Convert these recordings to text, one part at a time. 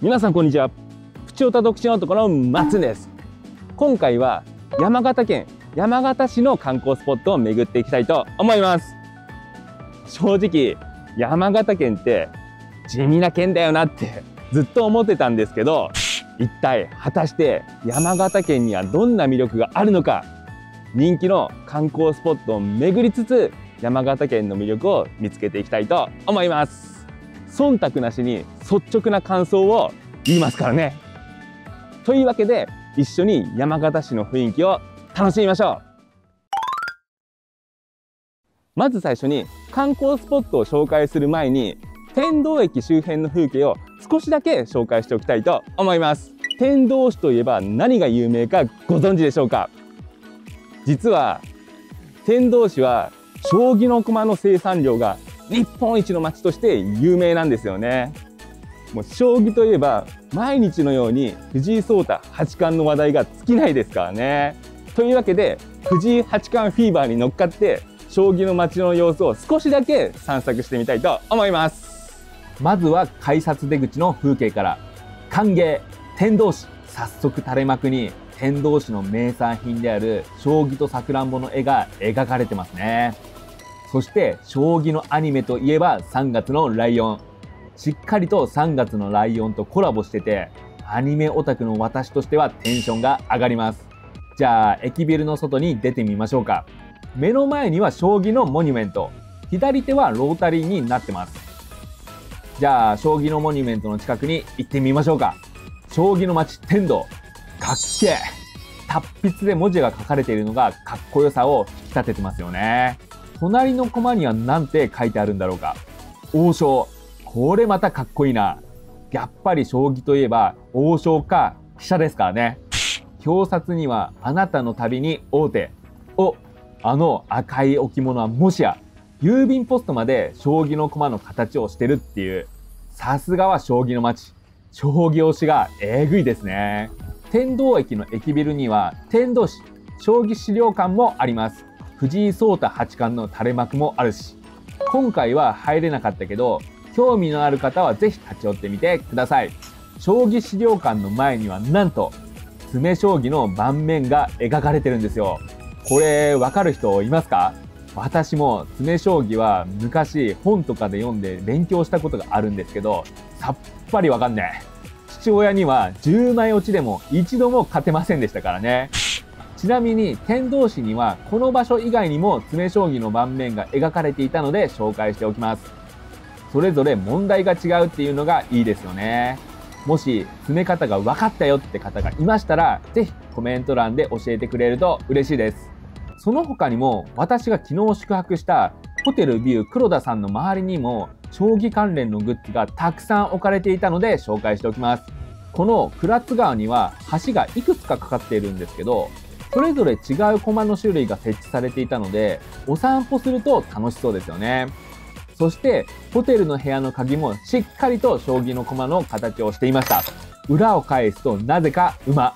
皆さんこんにちは。プチオタ独身男の松です。今回は山形県山形市の観光スポットを巡っていきたいと思います。正直山形県って地味な県だよなってずっと思ってたんですけど、一体果たして山形県にはどんな魅力があるのか、人気の観光スポットを巡りつつ山形県の魅力を見つけていきたいと思います。忖度なしに率直な感想を言いますからね。というわけで一緒に山形市の雰囲気を楽しみましょう。まず最初に観光スポットを紹介する前に天童駅周辺の風景を少しだけ紹介しておきたいと思います。天童市といえば何が有名かご存知でしょうか。実は天童市は将棋の駒の生産量が日本一の町として有名なんですよね。もう将棋といえば毎日のように藤井聡太八冠の話題が尽きないですからね。というわけで藤井八冠フィーバーに乗っかって将棋の町の様子を少しだけ散策してみたいと思います。まずは改札出口の風景から。歓迎天童市。早速垂れ幕に天童市の名産品である将棋とさくらんぼの絵が描かれてますね。そして将棋のアニメといえば3月のライオン。しっかりと3月のライオンとコラボしてて、アニメオタクの私としてはテンションが上がります。じゃあ駅ビルの外に出てみましょうか。目の前には将棋のモニュメント、左手はロータリーになってます。じゃあ将棋のモニュメントの近くに行ってみましょうか。将棋の街天童、かっけえ。達筆で文字が書かれているのがかっこよさを引き立ててますよね。隣のコマには何て書いてあるんだろうか。王将。これまたかっこいいな。やっぱり将棋といえば王将か飛車ですからね。表札にはあなたの旅に王手。お、あの赤い置物はもしや。郵便ポストまで将棋の駒の形をしてるっていう。さすがは将棋の街。将棋推しがえぐいですね。天童駅の駅ビルには天童市将棋資料館もあります。藤井聡太八冠の垂れ幕もあるし、今回は入れなかったけど興味のある方はぜひ立ち寄ってみてください。将棋資料館の前にはなんと詰将棋の盤面が描かれてるんですよ。これわかる人いますか？私も詰将棋は昔本とかで読んで勉強したことがあるんですけど、さっぱりわかんねえ。父親には10枚落ちでも一度も勝てませんでしたからね。ちなみに天童市にはこの場所以外にも詰将棋の盤面が描かれていたので紹介しておきます。それぞれ問題が違うっていうのがいいですよね。もし詰め方が分かったよって方がいましたら、ぜひコメント欄で教えてくれると嬉しいです。その他にも私が昨日宿泊したホテルビュー黒田さんの周りにも将棋関連のグッズがたくさん置かれていたので紹介しておきます。この倉津川には橋がいくつかかかっているんですけど、それぞれ違う駒の種類が設置されていたのでお散歩すると楽しそうですよね。そしてホテルの部屋の鍵もしっかりと将棋の駒の形をしていました。裏を返すとなぜか馬。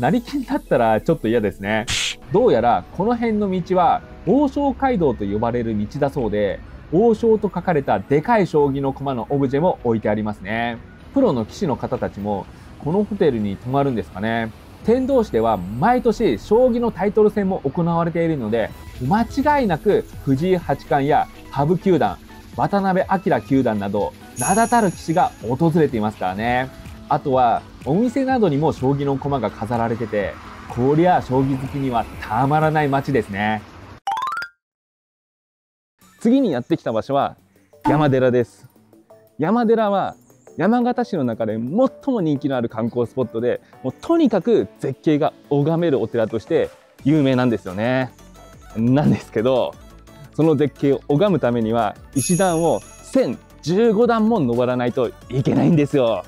成金だったらちょっと嫌ですね。どうやらこの辺の道は王将街道と呼ばれる道だそうで、王将と書かれたでかい将棋の駒のオブジェも置いてありますね。プロの棋士の方たちもこのホテルに泊まるんですかね。天童市では毎年将棋のタイトル戦も行われているので、間違いなく藤井八冠や羽生九段、渡辺明九段など名だたる棋士が訪れていますからね。あとはお店などにも将棋の駒が飾られてて、こりゃ将棋好きにはたまらない街ですね。次にやってきた場所は山寺です。山寺は山形市の中で最も人気のある観光スポットで、もうとにかく絶景が拝めるお寺として有名なんですよね。なんですけど、その絶景を拝むためには石段を1015段も登らないといけないんですよ。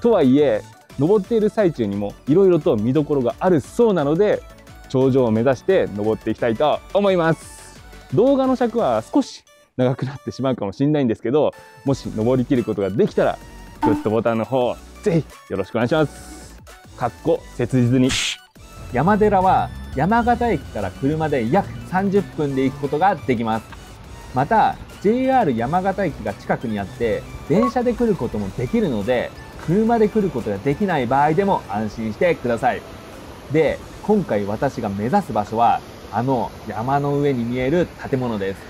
とはいえ登っている最中にもいろいろと見どころがあるそうなので、頂上を目指して登っていきたいと思います。動画の尺は少し長くなってしまうかもしれないんですけど、もし登りきることができたらグッドボタンの方ぜひよろしくお願いします。かっこ切実に。山寺は山形駅から車で約30分で行くことができます。また JR 山形駅が近くにあって電車で来ることもできるので、車で来ることができない場合でも安心してください。で、今回私が目指す場所は、あの山の上に見える建物です。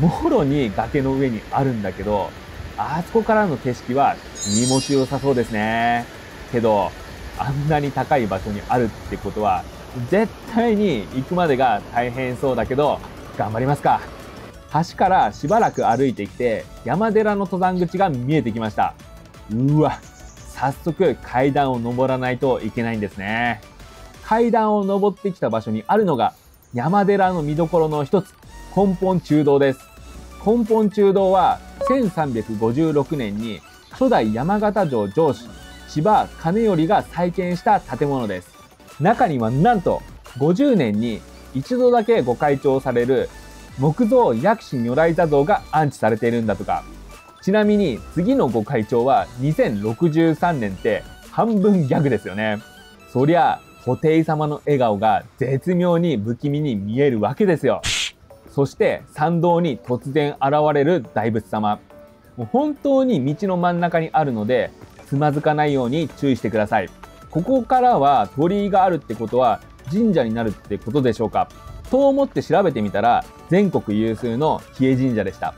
もろに崖の上にあるんだけど、あそこからの景色は気持ちよさそうですね。けど、あんなに高い場所にあるってことは、絶対に行くまでが大変そうだけど、頑張りますか。橋からしばらく歩いてきて、山寺の登山口が見えてきました。うわ、早速階段を登らないといけないんですね。階段を登ってきた場所にあるのが、山寺の見どころの一つ、根本中堂です。根本中堂は、1356年に初代山形城城主、千葉兼頼が再建した建物です。中にはなんと、50年に一度だけご開帳される木造薬師如来座像が安置されているんだとか。ちなみに次のご開帳は2063年って半分ギャグですよね。そりゃ、布袋様の笑顔が絶妙に不気味に見えるわけですよ。そして参道に突然現れる大仏様。もう本当に道の真ん中にあるので、つまずかないように注意してください。ここからは鳥居があるってことは神社になるってことでしょうか。と思って調べてみたら、全国有数の日枝神社でした。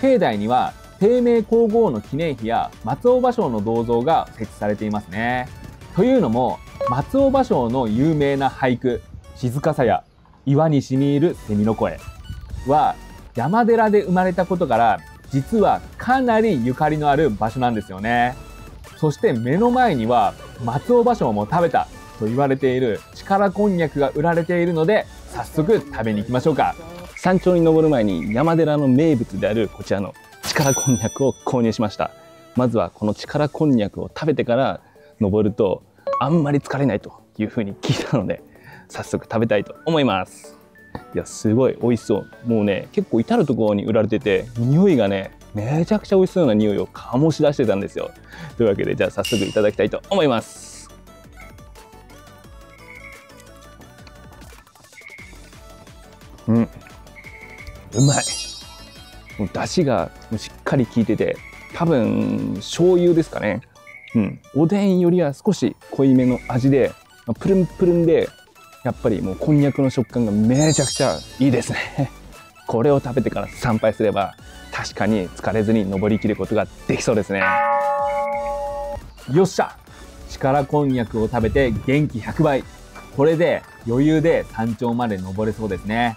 境内には貞明皇后の記念碑や松尾芭蕉の銅像が設置されていますね。というのも、松尾芭蕉の有名な俳句、静かさや岩に染み入る蝉の声は、山寺で生まれたことから、実はかなりゆかりのある場所なんですよね。そして目の前には、松尾芭蕉も食べたと言われている力こんにゃくが売られているので、早速食べに行きましょうか。山頂に登る前に山寺の名物であるこちらの力こんにゃくを購入しました。まずはこの力こんにゃくを食べてから登るとあんまり疲れないというふうに聞いたので、早速食べたいと思います。いや、すごい美味しそう。もうね、結構至る所に売られてて、匂いがね、めちゃくちゃ美味しそうな匂いを醸し出してたんですよ。というわけで、じゃあ早速いただきたいと思います。うん、うまい。もう出汁がしっかり効いてて、多分醤油ですかね。うん、おでんよりは少し濃いめの味で、プルンプルンで、やっぱりもうこんにゃくの食感がめちゃくちゃいいですね。これを食べてから参拝すれば、確かに疲れずに登りきることができそうですね。よっしゃ、力こんにゃくを食べて元気100倍。これで余裕で山頂まで登れそうですね。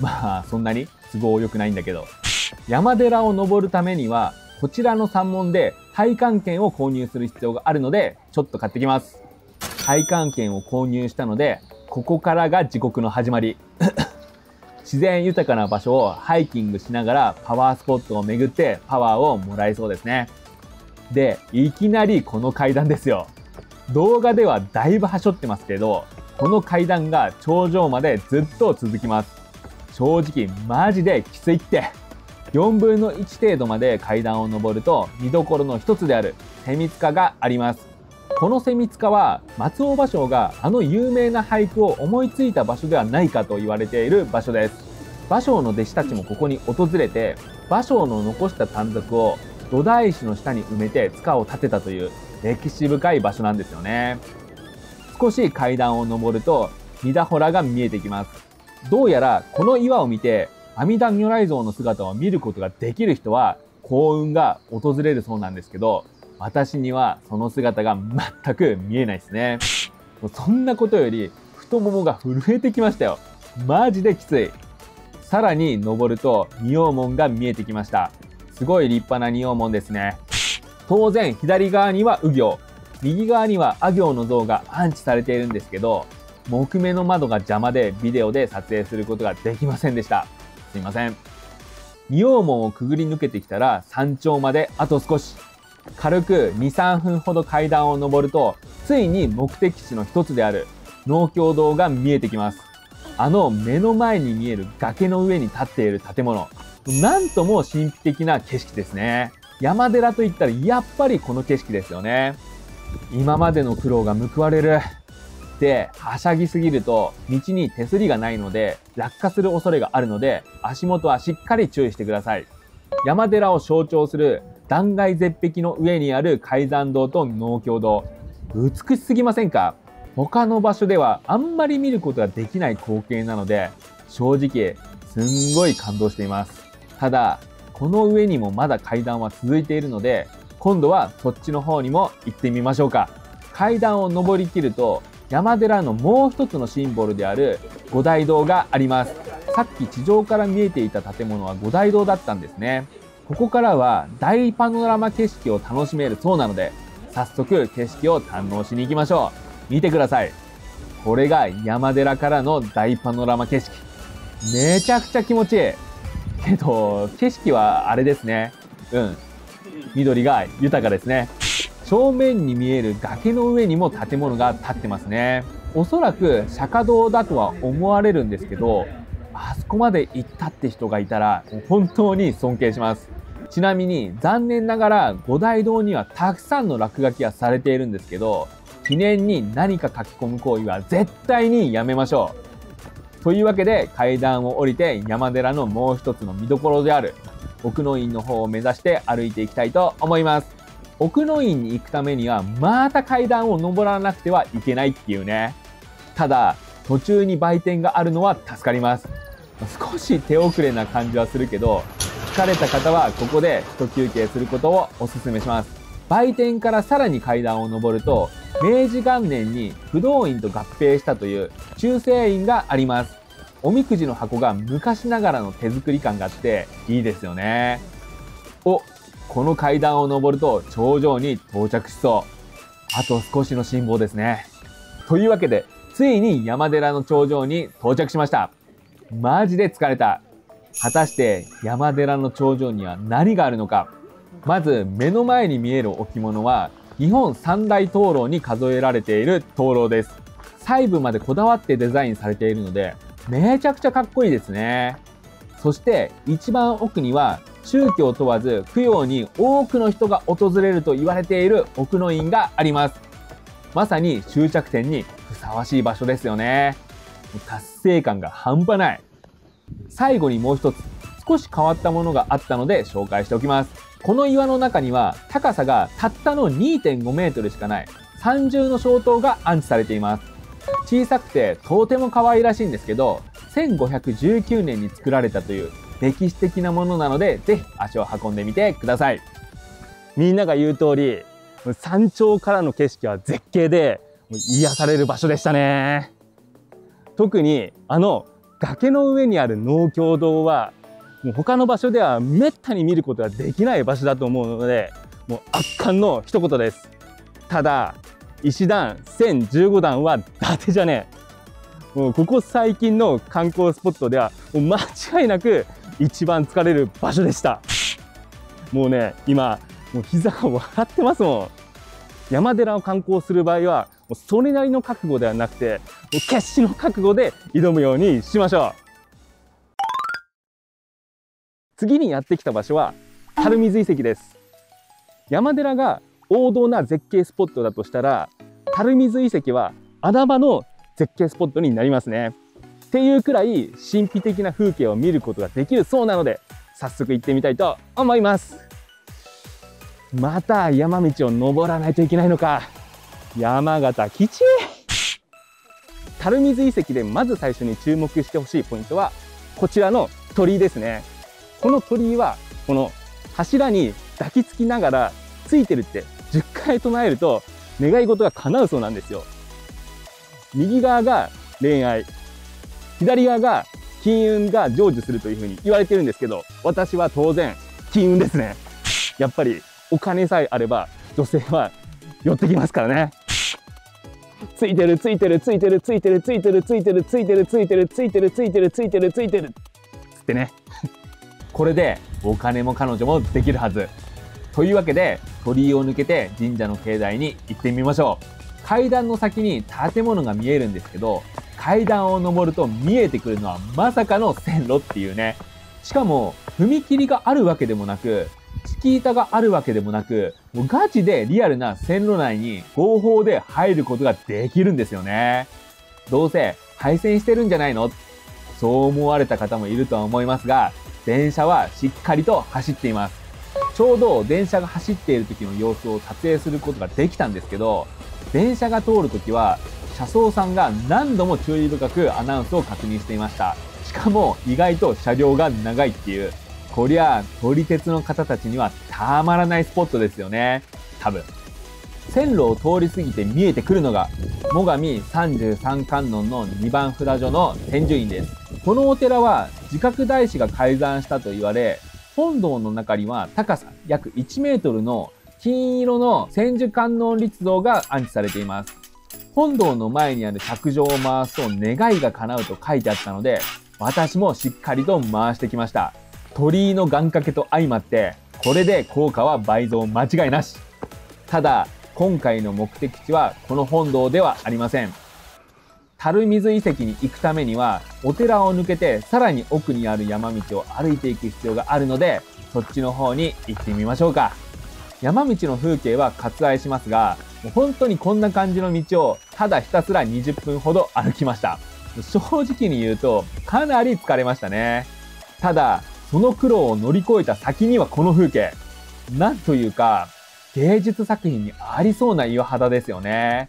まあ、そんなに都合良くないんだけど。山寺を登るためには、こちらの山門で体感券を購入する必要があるので、ちょっと買ってきます。体感券を購入したので、ここからが地獄の始まり。自然豊かな場所をハイキングしながらパワースポットを巡ってパワーをもらえそうですね。で、いきなりこの階段ですよ。動画ではだいぶはしょってますけど、この階段が頂上までずっと続きます。正直マジできついって。4分の1程度まで階段を登ると、見どころの一つである蝉塚があります。この蝉塚は、松尾芭蕉があの有名な俳句を思いついた場所ではないかと言われている場所です。芭蕉の弟子たちもここに訪れて、芭蕉の残した短冊を土台石の下に埋めて塚を建てたという歴史深い場所なんですよね。少し階段を登ると弥陀洞が見えてきます。どうやらこの岩を見て阿弥陀如来像の姿を見ることができる人は幸運が訪れるそうなんですけど、私にはその姿が全く見えないですね。そんなことより太ももが震えてきましたよ。マジできつい。さらに登ると仁王門が見えてきました。すごい立派な仁王門ですね。当然左側には右行、右側には阿行の像が安置されているんですけど、木目の窓が邪魔でビデオで撮影することができませんでした。すいません。仁王門をくぐり抜けてきたら山頂まであと少し。軽く2、3分ほど階段を上ると、ついに目的地の一つである農協堂が見えてきます。あの目の前に見える崖の上に立っている建物。なんとも神秘的な景色ですね。山寺といったらやっぱりこの景色ですよね。今までの苦労が報われる。で、はしゃぎすぎると道に手すりがないので落下する恐れがあるので、足元はしっかり注意してください。山寺を象徴する断崖絶壁の上にある開山堂と農協堂、美しすぎませんか？他の場所ではあんまり見ることができない光景なので、正直すんごい感動しています。ただこの上にもまだ階段は続いているので、今度はそっちの方にも行ってみましょうか。階段を上りきると山寺のもう一つのシンボルである五大堂があります。さっき地上から見えていた建物は五大堂だったんですね。ここからは大パノラマ景色を楽しめるそうなので、早速景色を堪能しに行きましょう。見てください。これが山寺からの大パノラマ景色。めちゃくちゃ気持ちいい。けど景色はあれですね。緑が豊かですね。正面に見える崖の上にも建物が建ってますね。おそらく釈迦堂だとは思われるんですけど、あそこまで行ったって人がいたら本当に尊敬します。ちなみに残念ながら五大堂にはたくさんの落書きがされているんですけど、記念に何か書き込む行為は絶対にやめましょう。というわけで階段を降りて山寺のもう一つの見どころである奥の院の方を目指して歩いていきたいと思います。奥の院に行くためにはまた階段を上らなくてはいけないっていうね。ただ途中に売店があるのは助かります。少し手遅れな感じはするけど、疲れた方はここで一休憩することをおすすめします。売店からさらに階段を上ると、明治元年に不動院と合併したという中世院があります。おみくじの箱が昔ながらの手作り感があっていいですよね。お、この階段を上ると頂上に到着しそう。あと少しの辛抱ですね。というわけでついに山寺の頂上に到着しました。マジで疲れた。果たして山寺の頂上には何があるのか。まず目の前に見える置物は日本三大灯籠に数えられている灯籠です。細部までこだわってデザインされているのでめちゃくちゃかっこいいですね。そして一番奥には宗教問わず供養に多くの人が訪れると言われている奥の院があります。まさに終着点にふさわしい場所ですよね。達成感が半端ない。最後にもう一つ少し変わったものがあったので紹介しておきます。この岩の中には高さがたったの 2.5 メートルしかない三重の小塔が安置されています。小さくてとても可愛らしいんですけど、1519年に作られたという歴史的なものなので、ぜひ足を運んでみてください。みんなが言う通り、山頂からの景色は絶景で癒される場所でしたね。特にあの崖の上にある農協堂はもう他の場所ではめったに見ることができない場所だと思うので、もう圧巻の一言です。ただ石段1015段は伊達じゃねえ。もうここ最近の観光スポットではもう間違いなく一番疲れる場所でした。もうね、今もう膝が笑ってますもん。山寺を観光する場合はもうそれなりの覚悟ではなくて、もう決死の覚悟で挑むようにしましょう。次にやってきた場所は垂水遺跡です。山寺が王道な絶景スポットだとしたら、垂水遺跡は穴場の絶景スポットになりますね。っていうくらい神秘的な風景を見ることができるそうなので、早速行ってみたいと思います。また山道を登らないといけないのか。山形きちい。垂水遺跡でまず最初に注目してほしいポイントはこちらの鳥居ですね。この鳥居はこの柱に抱きつきながらついてるって10回唱えると願い事が叶うそうなんですよ。右側が恋愛、左側が金運が成就するというふうに言われてるんですけど、私は当然金運ですね。やっぱりお金さえあれば女性は寄ってきますからね。ついてるついてるついてるついてるついてるついてるついてるついてるついてるついてるついてるついてるつってね。これでお金も彼女もできるはず。というわけで鳥居を抜けて神社の境内に行ってみましょう。階段の先に建物が見えるんですけど、階段を上ると見えてくるのはまさかの線路っていうね。しかも踏切があるわけでもなく、敷板があるわけでもなく、もうガチでリアルな線路内に合法で入ることができるんですよね。どうせ廃線してるんじゃないの？そう思われた方もいるとは思いますが、電車はしっかりと走っています。ちょうど電車が走っている時の様子を撮影することができたんですけど、電車が通る時は車掌さんが何度も注意深くアナウンスを確認していました。しかも意外と車両が長いっていう、こりゃあ撮り鉄の方たちにはたまらないスポットですよね。多分線路を通り過ぎて見えてくるのが最上33観音の2番札所の専修院です。このお寺は慈覚大師が開山したと言われ、本堂の中には高さ約1メートルの金色の専修観音立像が安置されています。本堂の前にある百条を回すと願いが叶うと書いてあったので、私もしっかりと回してきました。鳥居の願掛けと相まってこれで効果は倍増間違いなし。ただ今回の目的地はこの本堂ではありません。垂水遺跡に行くためにはお寺を抜けてさらに奥にある山道を歩いていく必要があるので、そっちの方に行ってみましょうか。山道の風景は割愛しますが、もう本当にこんな感じの道をただひたすら20分ほど歩きました。正直に言うとかなり疲れましたね。ただその苦労を乗り越えた先にはこの風景、なんというか芸術作品にありそうな岩肌ですよね。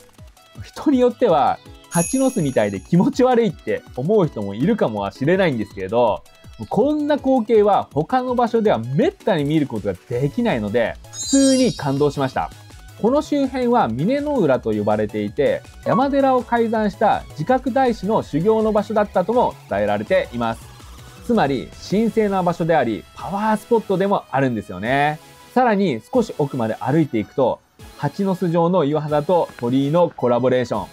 人によっては蜂の巣みたいで気持ち悪いって思う人もいるかもしれないんですけれど、こんな光景は他の場所ではめったに見ることができないので普通に感動しました。この周辺は峰の浦と呼ばれていて、山寺を開山した慈覚大師の修行の場所だったとも伝えられています。つまり神聖な場所でありパワースポットでもあるんですよね。さらに少し奥まで歩いていくと蜂の巣状の岩肌と鳥居のコラボレーション、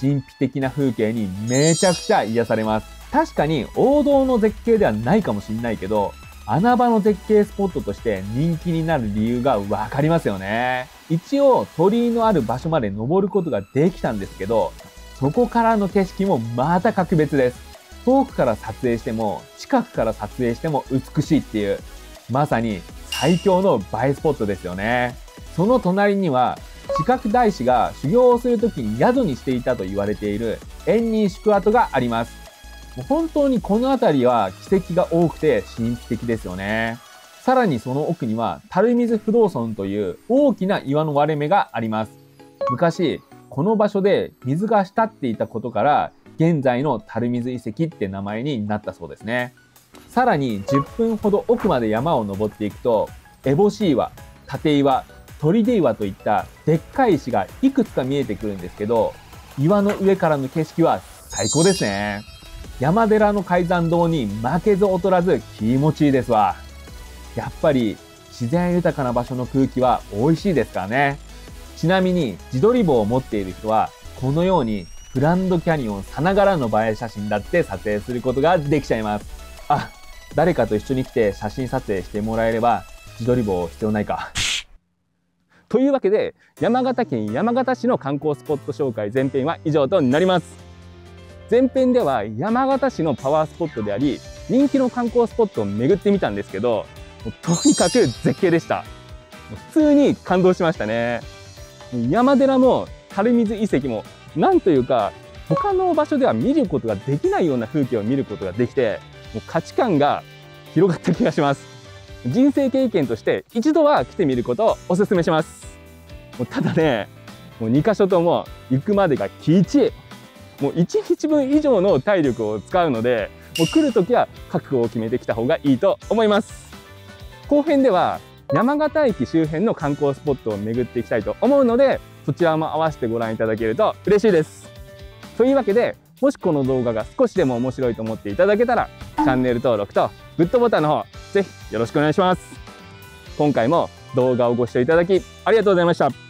神秘的な風景にめちゃくちゃ癒されます。確かに王道の絶景ではないかもしれないけど、穴場の絶景スポットとして人気になる理由がわかりますよね。一応鳥居のある場所まで登ることができたんですけど、そこからの景色もまた格別です。遠くから撮影しても近くから撮影しても美しいっていう、まさに最強の映えスポットですよね。その隣には慈覚大師が修行をする時に宿にしていたと言われている円仁宿跡があります。本当にこの辺りは奇跡が多くて神秘的ですよね。さらにその奥には垂水不動尊という大きな岩の割れ目があります。昔この場所で水が浸っていたことから現在の垂水遺跡って名前になったそうですね。さらに10分ほど奥まで山を登っていくと、烏帽子岩、立岩、砦岩といったでっかい石がいくつか見えてくるんですけど、岩の上からの景色は最高ですね。山寺の開山堂に負けず劣らず気持ちいいですわ。やっぱり自然豊かな場所の空気は美味しいですからね。ちなみに自撮り棒を持っている人はこのようにグランドキャニオンさながらの映え写真だって撮影することができちゃいます。あ、誰かと一緒に来て写真撮影してもらえれば自撮り棒必要ないか。というわけで山形県山形市の観光スポット紹介前編は以上となります。前編では山形市のパワースポットであり人気の観光スポットを巡ってみたんですけど、とにかく絶景でした。普通に感動しましたね。山寺も垂水遺跡もなんというか他の場所では見ることができないような風景を見ることができて、もう価値観が広がった気がします。人生経験として一度は来てみることをおすすめします。ただね、もう2カ所とも行くまでがきちい、もう1日分以上の体力を使うので、もう来る時は覚悟を決めてきた方がいいと思います。後編では山形駅周辺の観光スポットを巡っていきたいと思うので、そちらも合わせてご覧いただけると嬉しいです。というわけで、もしこの動画が少しでも面白いと思っていただけたら、チャンネル登録とグッドボタンの方ぜひよろしくお願いします。今回も動画をご視聴いただきありがとうございました。